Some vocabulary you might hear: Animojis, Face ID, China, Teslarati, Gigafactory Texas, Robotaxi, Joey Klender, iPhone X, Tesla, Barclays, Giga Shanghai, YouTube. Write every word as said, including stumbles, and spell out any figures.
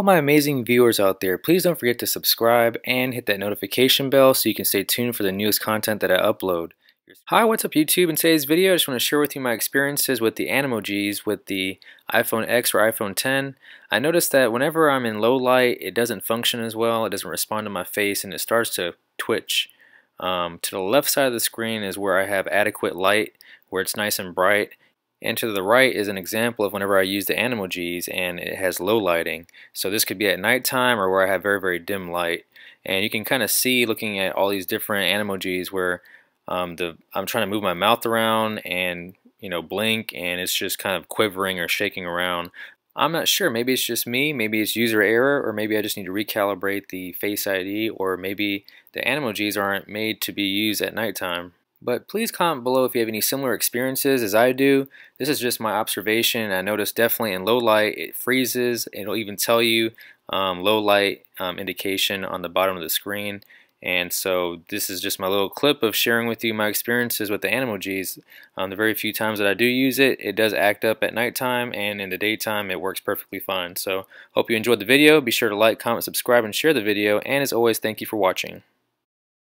all my amazing viewers out there, please don't forget to subscribe and hit that notification bell so you can stay tuned for the newest content that I upload. Hi, what's up YouTube? In today's video I just want to share with you my experiences with the Animojis with the iPhone X or iPhone ten. I noticed that whenever I'm in low light it doesn't function as well, it doesn't respond to my face, and it starts to twitch. Um, to the left side of the screen is where I have adequate light, where it's nice and bright. And to the right is an example of whenever I use the Animojis and it has low lighting. So this could be at nighttime or where I have very, very dim light. And you can kind of see looking at all these different Animojis where um, the, I'm trying to move my mouth around and, you know, blink, and it's just kind of quivering or shaking around. I'm not sure, maybe it's just me, maybe it's user error, or maybe I just need to recalibrate the Face I D, or maybe the Animojis aren't made to be used at nighttime. But please comment below if you have any similar experiences as I do. This is just my observation. I noticed definitely in low light it freezes. It'll even tell you um, low light um, indication on the bottom of the screen. And so this is just my little clip of sharing with you my experiences with the Animojis. Um, the very few times that I do use it, it does act up at nighttime, and in the daytime it works perfectly fine. So hope you enjoyed the video. Be sure to like, comment, subscribe, and share the video. And as always, thank you for watching.